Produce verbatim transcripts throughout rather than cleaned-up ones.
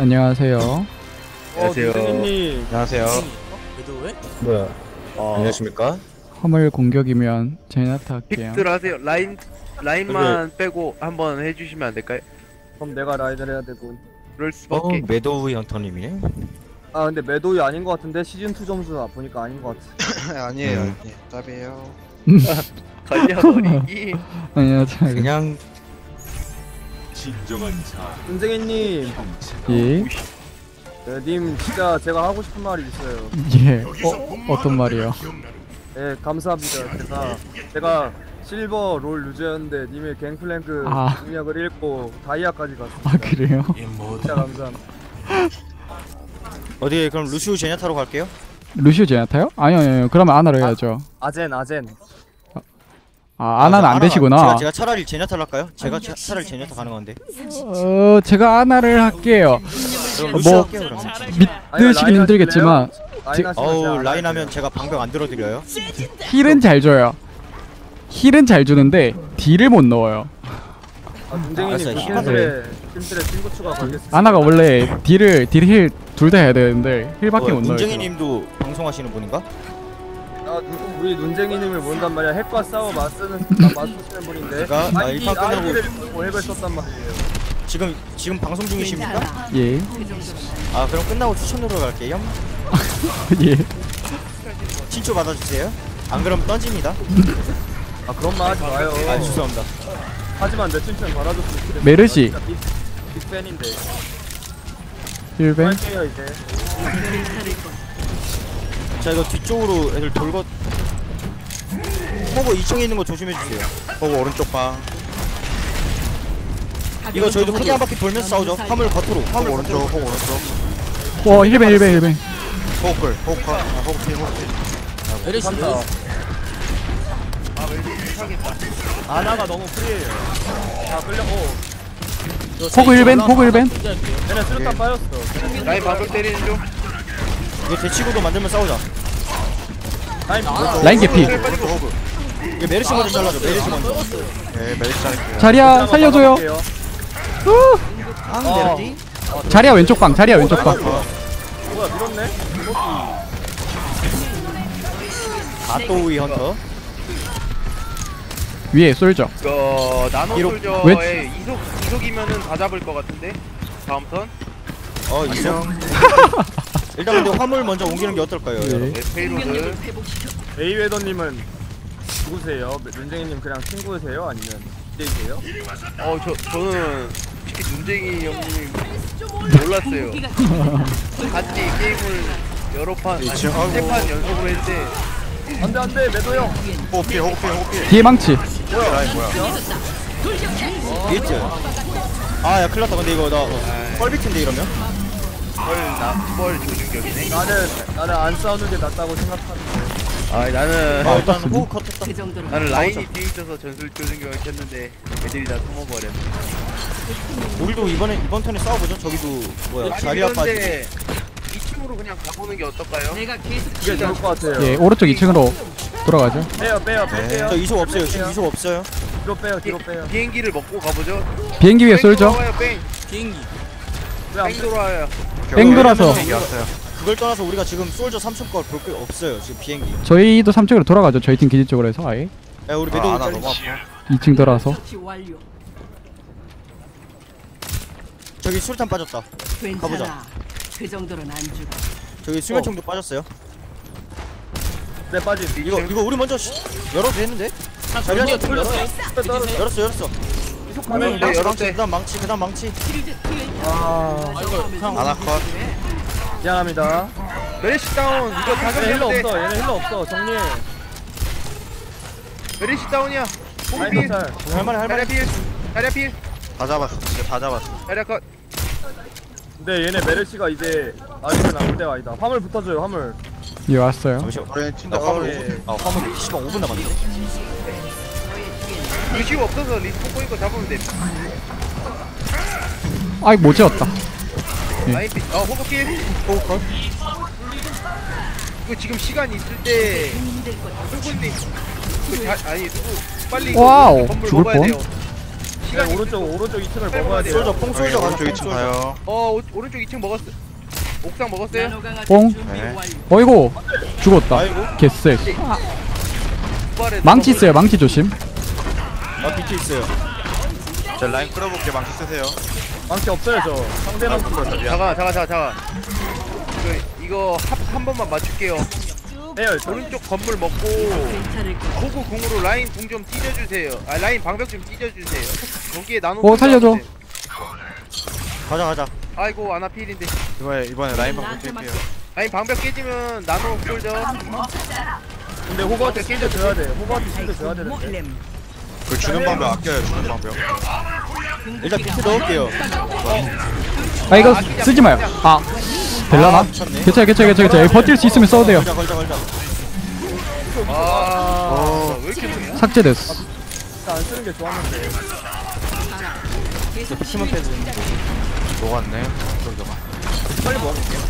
안녕하세요. 안녕하세요. 선생님. 안녕하세요. 왜? 뭐야? 어. 안녕하십니까? 허물 공격이면 제나타 할게요. 픽들 하세요. 라인 라인만 그래. 빼고 한번 해주시면 안 될까요? 그럼 내가 라인을 해야 되고. 그럴 수밖에. 어, 매도우 양턴님이네. 아 근데 매도우 아닌 것 같은데 시즌 투 점수 보니까 아닌 것 같아. 아니에요. 음. 예, 답이에요. 걸려버리기. 아니야. 그냥. 진정한 자. 선생님. 예. 네, 님 진짜 제가 하고 싶은 말이 있어요. 예. 어, 어떤 말이요? 예, 감사합니다. 제가 제가 실버 롤 유저였는데 님의 갱플랭크 아. 능력을 읽고 다이아까지 갔습니다. 아 그래요? 진짜 감사합니다. 어디 그럼 루시우 제냐타로 갈게요? 루시우 제냐타요? 아니요 아니요. 그러면 아나로 해야죠. 아, 아젠 아젠. 아, 아나는 아, 안 되시구나. 제가, 제가 차라리 제냐타를 할까요? 제가 차, 차라리 제냐타 가는 건데. 어, 제가 아나를 할게요. 뭐 믿으시긴 힘들겠지만 제, 어우 라인 하면 제가 방벽 안 들어드려요. 힐은 잘 줘요. 힐은 잘 주는데 딜을 못 넣어요. 문쟁이님 팀들의 친구 추가 걸겠습니다. 아나가 원래 딜을 딜 힐 둘 다 해야 되는데 힐밖에 못 넣어요. 문쟁이님도 방송하시는 분인가? 아, 우리 눈쟁이님을 모른단 말이야. 핵과 싸워 맞쓰는 맞쓰시는 분인데. 제가 나 일판 끝나고 핵을 썼단 말이에요. 지금 지금 방송 중이십니까? 예. 아 그럼 끝나고 추천으로 갈게요. 예. 친추 받아주세요. 안 그럼 던집니다. 아 그런 말 하지 마요. 아 죄송합니다. 하지만 내 친추는 받아줬으면. 메르시. 빅팬인데. 일 벤. 자 이거 뒤쪽으로 애들 돌고 버거 이 층에 있는 거 조심해주세요. 버거 오른쪽 방. 이거 저희도 크게 한 바퀴 돌면서 싸우죠. 화물 겉으로 화물 오른쪽 버거 오른쪽. 와 힐뱅 힐뱅 힐뱅. 버거 끌 버거 컷 버거 킬 버거 킬. 메르시 아나가 너무 프리에요. 자 끌려고 버거 힐뱅 버거 힐뱅. 얘네 수류탄 빠졌어. 라인 방금 때리는 중. 이거 대치고도 만들면 싸우자. 라인, 아, 라인 개피. 이거 메르시 먼저 잘라줘. 메르시 먼저. 네, 메르시 잘라줘. 자리야 살려줘요. 아, 아, 자리야 왼쪽 방. 자리야 왼쪽 방. 뭐야 밀었네. 가토우이 헌터. 위에 솔져. 그 나노 솔져에 이속 이속이면은 다 잡을 것 같은데. 다음 턴. 어 이속. 일단 근데 화물 먼저 옮기는 게 어떨까요? 네. 페이로드 에이웨더님은 누구세요? 눈쟁이님 그냥 친구세요? 아니면 빅데이세요? 어 저.. 저는 솔직히 눈쟁이 형님 몰랐어요. 같이 게임을 여러 판 아니 세 판 연속으로 했는데 안돼 안돼 매도 형! 호흡해 호흡해 호흡해 뒤에 망치 뭐야 라인 뭐야 있죠? 아 야 큰일났다 근데 이거 나 뻘비트인데 이러면? 뭘, 나, 뭘 조준격이네? 나는, 나는 안 싸우는 게 낫다고 생각하는데. 아이, 나는. 아, 일단 호흡 컷했다. 그 정도는. 나는 라인이 뒤에 있어서 전술 조준격을 켰는데, 애들이 다 숨어버렸네. 우리도 이번에, 이번 턴에 싸워보죠? 저기도, 뭐야, 자리 아파지. 이 층으로 그냥 가보는 게 어떨까요? 내가 계속 이게 좋을 것 같아요. 예, 오른쪽 이 층으로 돌아가죠. 빼요, 빼요, 빼요. 네. 저 이속 없어요, 지금 이속 없어요. 뒤로 빼요, 뒤로 빼요. 비행기를 먹고 가보죠. 비행기 위에 쏠죠? 비행기. 뺑돌아요. 뺑돌아서 그걸 떠나서 우리가 지금 솔저 삼 층 걸 볼 게 없어요. 지금 비행기. 저희도 삼 층으로 돌아가죠. 저희 팀 기지 쪽으로 해서 아예. 야 우리 매도 하나 넘어. 이 층 돌아서. 저기 술탄 빠졌다. 가보자. 그 정도는 안 죽어. 저기 수면총도 어. 빠졌어요. 네 빠지. 이거 이거 우리 먼저 열어도 되는데? 자리야 돌렸어. 열었어 열었어. 그 다음 망치 그 다음 망치 아... 아나컷 미안합니다. 메리시 다운 이거 다섯 힐러 없어. 얘네 힐러 없어. 정리해. 메리시 다운이야. 할만해 할만해. 다리아 필 다리아 필 다 잡았어. 이제 다 잡았어. 다리아 컷. 근데 얘네 메리시가 이제 아직은 안 올 때가 아니다. 화물 붙어줘요 화물. 예 왔어요. 잠시만 나 화물 아 화물 시방 오 분 남았네. 루시우 없어서 리스폰 꼬인 거 잡으면 돼. 아이 못 재웠다. 라이피 어 호흡길 호흡컷. 이거 지금 시간 있을 때 누구님 아니 누구 빨리 건물 먹어야 돼요. 시간 오른쪽 오른쪽 이 층을 먹어야 돼. 쏠져 뽕 쏠져 오른쪽 이 층 가요. 어 오, 오른쪽 이 층 먹었어. 옥상 먹었어요. 뽕. 네. 어이고 죽었다. 개쎄. 망치 있어요. 망치 조심. 아 비트 있어요. 저 라인 끌어볼게. 망치 쓰세요. 망치 없어요 저. 상대방 끌어서. 자가 자가 자가 자가. 이거 합 한 번만 맞출게요. 네, 오른쪽 건물 먹고 호구 궁으로 라인 궁 좀 찢어주세요. 아 라인 방벽 좀 찢어주세요. 거기에 나노. 어 살려줘. 가자 가자. 아이고 아나 필인데. 이번에 이번에 라인 방벽 깰게요. 라인 방벽 깨지면 나노 홀죠. 근데 호구한테 힐도 줘야 돼. 호구한테 힐도 줘야 되는데. 그 주는 방벽 아껴요. 주는 방벽. 일단 비트 넣을게요. 아 이거 쓰지 마요. 아. 될라나? 괜찮아 괜찮아 괜찮아 버틸 수 있으면 써도 돼요. 아 삭제됐어. 안 쓰는 게 좋았는데. 피시만 빼고 녹았네. 빨리 먹을게요.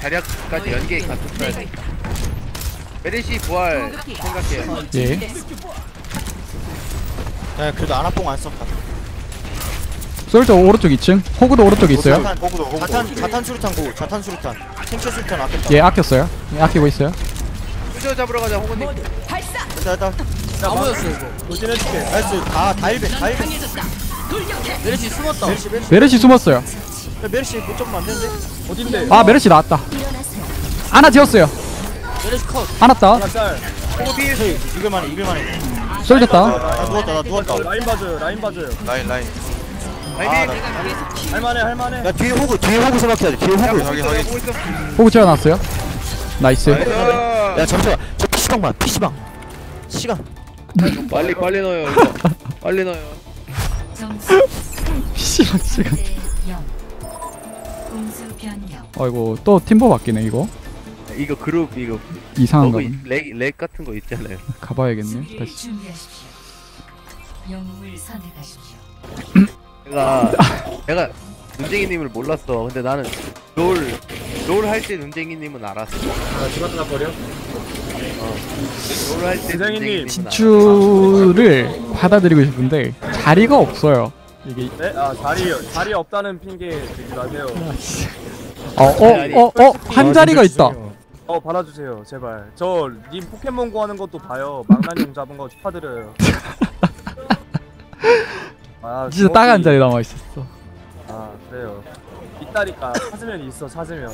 자리까지 연계 갖췄어야 돼. 메리시 부활 생각해요. 예. 야 그래도 아나뽕 안 썼다. 솔저 오른쪽 이 층, 호구도 오른쪽에 있어요. 자탄, 호구도, 호구도. 자탄, 자탄 수류탄 호구, 자탄 수류탄. 탱크 수류탄 아꼈다. 예, 아꼈어요. 예, 아끼고 있어요. 수저 잡으러 가자, 호구님. 발사. 됐다, 됐다. 나 맞았어 이거. 도진해줄게. 나이스, 다, 다 일배, 다 일배. 메르시 숨었다. 메르시, 메르시. 메르시 숨었어요. 야, 메르시 못 잡으면 안 되는데? 어딘데? 아, 메르시 나왔다. 아나 지웠어요. 메르시 컷. 하나 따. 이길만해, 이길만해. 솔졌다. 나 누웠다, 나 누웠다. 라인 봐줘요, 라인 봐줘요. 라인, 라인. 아, 할만해 할만해. 야 뒤에 호구 뒤에 호구 생각해야 돼. 뒤에 호구. 여기 여기. 호구 채워놨어요. 나이스. 야, 야 잠시만. 저 피시방만 피시방. 시간. 빨리 빨리 넣어요. 이거. 빨리 넣어요. 피시방 시간. 아이고 또 팀버 바뀌네 이거. 이거 그룹 이거 이상한 거. 렉 렉 같은 거 있잖아요. 가봐야겠네 다시. 영웅을 선택하십시오. 내가 내가 눈쟁이님을 몰랐어. 근데 나는 롤 롤 할 때 눈쟁이님은 알았어. 아 집어나 버려. 어. 롤 할 때 눈쟁이님 진출을 받아들이고 싶은데 자리가 없어요. 이게 네? 아 자리 자리 없다는 핑계 대지 마세요. 어 어 어 어 한 자리가 있다. 어 받아주세요 제발. 저 님 포켓몬고 하는 것도 봐요. 망나뇽 잡은 거 축하드려요. 아, 진짜 딱 한 자리 남아 있었어. 아 그래요. 있다니까 찾으면 있어 찾으면.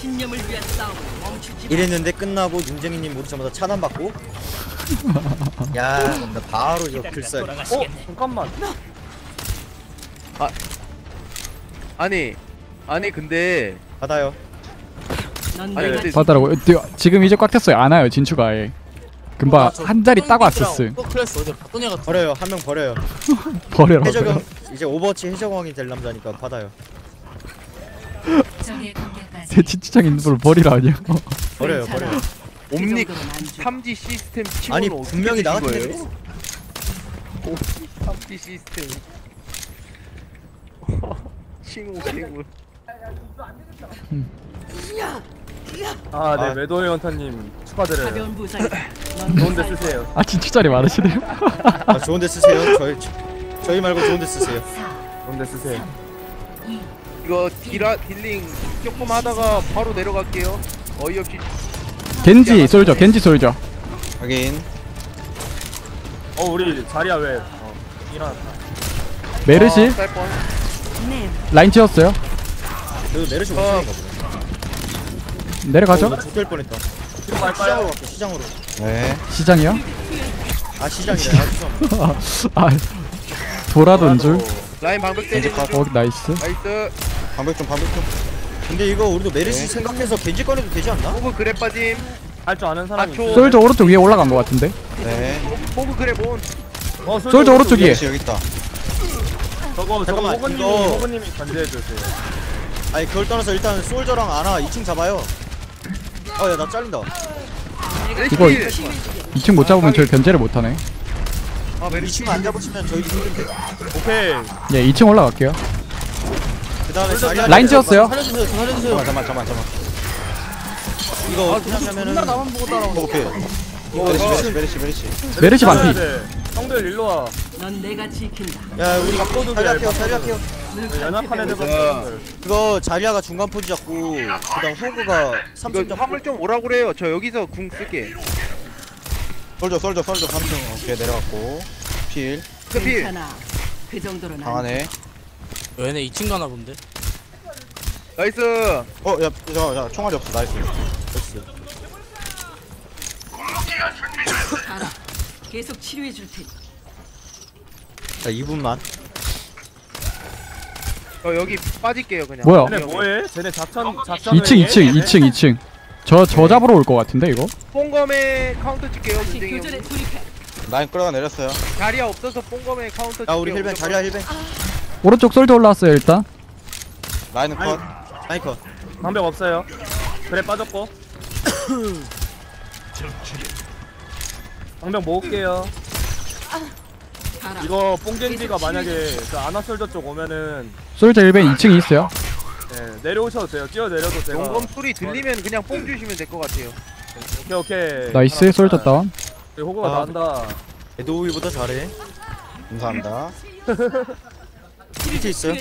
신념을 위한 싸움 멈추지. 이랬는데 끝나고 윤재민님 모르자마자 차단 받고. 야, 나 바로 저 글쎄. 어 잠깐만. 아 아니 아니 근데 받아요. 아니 근데 받아라고. 지금 이제 꽉 찼어요. 안 와요 진추가 아예. 금방 어, 한 자리 따고 왔었어. 버려요. 한 명 버려요. 버려라. 해적왕 이제 오버워치 해적왕이 될 남자니까 받아요. 제 진짜장 있는 걸 버리라 아니야. 버려요. 버려. 옴닉 삼 지 시스템 치고 아니 분명히 나왔을 거예요. 삼 지 시스템. 칭호 칭호. 아, 네, 매도의 원타님 축하드려요. 좋은데 쓰세요. 아, 진출자리 많으시네요. 아, 좋은데 쓰세요. 저희 저희 말고 좋은데 쓰세요. 좋은데 쓰세요. 이거 딜라 딜링 조금 하다가 바로 내려갈게요. 어이없이. 겐지 솔져, 겐지 솔져. 확인. 어, 우리 자리야 왜? 어, 일어났다. 메르시. 네. 라인 채웠어요. 그래도 메르시 못 쓰는 거 보다. 내려가죠? 어, 죽을 뻔했다. 시장으로 갈게, 시장으로. 네. 시장이요? 아, 시장이야. 아, 돌아던 줄. 라인 방벽 때리지. 어, 나이스. 나이스. 방벽 좀, 방벽 좀. 근데 이거 우리도 메르시 네. 생각해서 겐지 꺼내도 되지 않나? 호그 그래 빠짐. 할 줄 아는 사람이. 아, 솔저 오른쪽 위에 올라간 것 같은데? 네. 호그 그래 본. 어, 솔저, 솔저 오른쪽 위에. 여기 있다. 저거, 저거 호그님이, 호그님이 견제해주세요. 아니, 그걸 떠나서 일단 솔저랑 아나 이 층 잡아요. 어, 야, 나 잘린다. 이거 이 층 못 잡으면 저희 견제를 못 하네. 아, 이 층 안 잡으시면 저희 힘든데. 오케이. 예, 이 층 올라갈게요. 그다음에 자리 라인 지었어요. 살려주세요, 살려주세요. 잠깐만, 잠깐만, 잠깐만. 이거 어떻게 하면은. 오케이. 메르시 메르시 메르시 메르시 반피. 형들 일로와. 넌 내가 지킨다. 야 우리 갑고도 자리아케어 자리아케어 연합한 애들 같은 그거 자리아가 중간 포지 잡고 그다음 호그가 삼십 점 화물 좀 오라고 그래요. 저 여기서 궁 쓸게. 솔져 솔져 솔져 삼 층 오케이 내려갔고 필 필 그 정도로 나네. 얘네 이 층 가나 본데. 나이스. 어 야 잠깐 야 총알이 없어. 나이스. 나이스. 알아. 계속 치료해 줄 테니. 자 이 분만. 어 여기 빠질게요 그냥. 뭐야? 쟤네 뭐해? 쟤네 자천 자천. 이 층 이 층 이 층 이 층. 저 저 잡으러 올 것 같은데 이거? 뽕검에 카운터 칠게요. 문쟁이 라인 끌어가 내렸어요. 자리야 없어서 뽕검에 카운터 칠게요. 야 우리 힐벤 자리야 힐벤. 오른쪽 솔드 올라왔어요 일단. 라인은 컷. 라인 컷. 방벽 없어요. 그래 빠졌고. 방벽 모을게요. 이거 뽕겐지가 만약에 그 아나솔더 쪽 오면은 솔더 일 번 이 층에 있어요. 네 내려오셔도 돼요. 뛰어 내려도 돼요. 용검 소리 들리면 그냥 뽕 주시면 될 것 같아요. 오케이 오케이. 나이스 솔더 다운. 호구가 아, 나간다. 에도우이보다 잘해. 감사합니다. 밑에 있어요.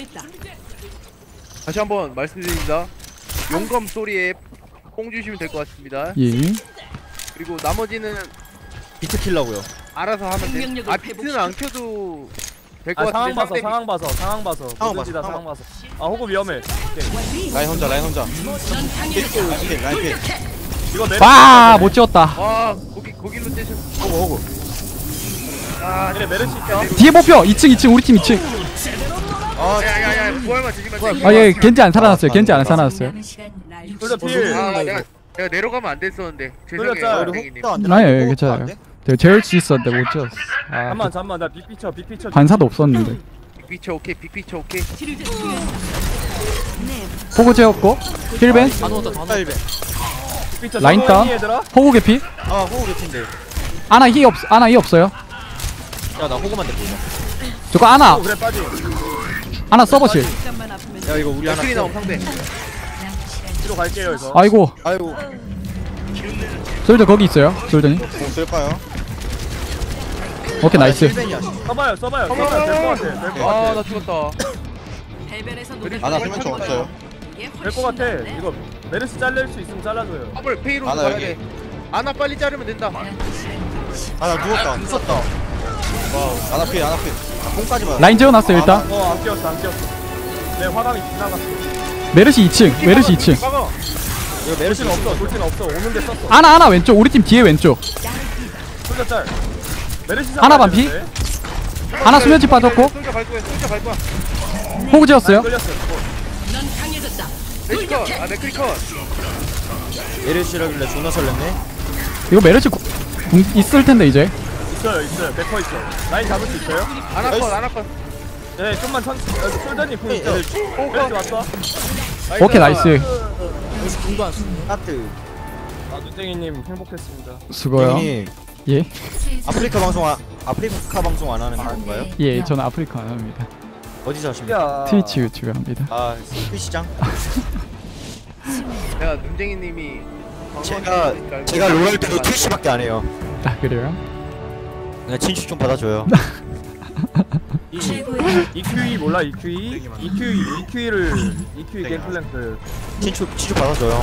다시 한번 말씀드립니다. 용검 소리에 뽕 주시면 될 것 같습니다. 예. 그리고 나머지는 비트 킬라고요. 알아서 하면 돼. 아 비트는 안 켜도 될 것 같은데. 상황 봐서 상황 봐서 상황 봐서 상황 봐서 상황 봐서. 아 호구 위험해. 라인 혼자 라인 혼자. 라인 이거 내. 와 못 지웠다. 와 거기 거기로 떼셨. 호구 호구. 아 그래 메르시 있어. 뒤에 목표 이 층 이 층 우리 팀 이 층. 아 야야야 뭐할만 지지 마. 아예 겐지 안 살아났어요. 겐지 안 살아났어요. 내가 내려가면 안 됐었는데. 죄송해요. 아예 괜찮아요. 제가 제일 씻었는데 못 지웠어. 아, 잠만 잠만 나 빅피쳐 빅피쳐 반사도 없었는데. 빅피쳐 오케이 빅피쳐 오케이. 포구 재웠고 힐벤 라인 다운. 호구 개피. 아 호구 개피인데. 아나 힐 없 아나 힐 없어요. 야 나 호구만 내 보자. 저거 아나. 그래 빠지. 아나 서버실. 야 이거 우리 아나. 나온 상대. 뒤로 갈게요 이거. 아이고. 아이고. 솔더 거기 있어요. 솔더님. 어, 쓸까요? 오케이 나이스. 써봐요, 써봐요. 써봐요. 될 것 같아. 될 것 같아. 아, 나 죽었다. 아나 수면초 없어요. 될 것 같아. 이거 메르스 잘릴 수 있으면 잘라줘요. 아무리 페이로 가야 돼. 아나 빨리 자르면 된다. 아나 누웠다. 있었다. 와우. 아나 피, 아나 피. 공까지 봐. 라인 재워놨어요 일단. 어, 안 끼웠어, 안 끼웠어. 내 화랑이 지나갔어. 메르시 이 층, 메르시 이 층. 이거 메르시는 없어, 돌진은 없어, 오는데 썼어. 아나 아나 왼쪽, 우리 팀 뒤에 왼쪽. 솔자 짤. 메르시 아나 반피. 아나 수면치 빠졌고. 솔자 갈 거야, 솔자 갈 거야. 호구 재웠어요. 넌 강해졌다. 메르시 아 메크리 컷. 메르시라길래 존나 설렜네. 이거 메르시 구, 궁 있을 텐데 이제. 있어요, 있어요, 메커 있어. 라인 잡을 수 있어요? 아나 컷, 아나 컷. 네, 좀만 천. 솔자님 궁 있어. 메르시 왔어. 오케이 나이스. 하트. 아 눈땡이님 행복했습니다. 수고요. 예. 아프리카 방송 아 아프리카 방송 안 하는 건가요? 예, 저는 아프리카 안 합니다. 어디서 하십니까? 트위치 유튜브 합니다. 아 트위치장. 제가 눈땡이님이 제가 제가 롤할 때도 트위치밖에 안 해요. 아 그래요? 네 친추 좀 받아줘요. 이큐이 몰라 이큐이? 이큐이 이큐이를 이큐이 갱플랭크 친추 친추 받아줘요.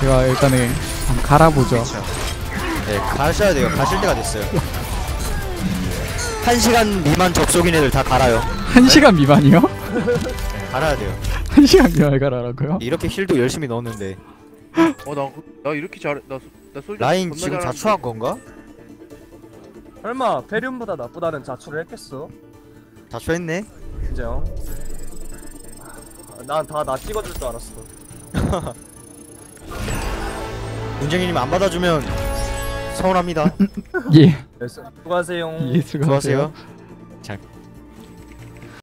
제가 일단은 한번 갈아보죠. 네 가셔야 돼요. 가실 때가 됐어요. 한 시간 미만 접속인 애들 다 갈아요. 한 시간 미만이요? 네, 갈아야 돼요. 한 시간 미만 갈아라고요? 이렇게 힐도 열심히 넣었는데. 어 나 나 이렇게 잘 나 나 솔직히 라인 지금 자초한 건가? 설마 페륜보다 나쁘다는 자초를 했겠어? 자초했네? 인정. 난 다 나 찍어줄 줄 알았어. 문쟁이님 안 받아주면 서운합니다. 예. 수고하세요. 예 수고하세요. 수고하세요.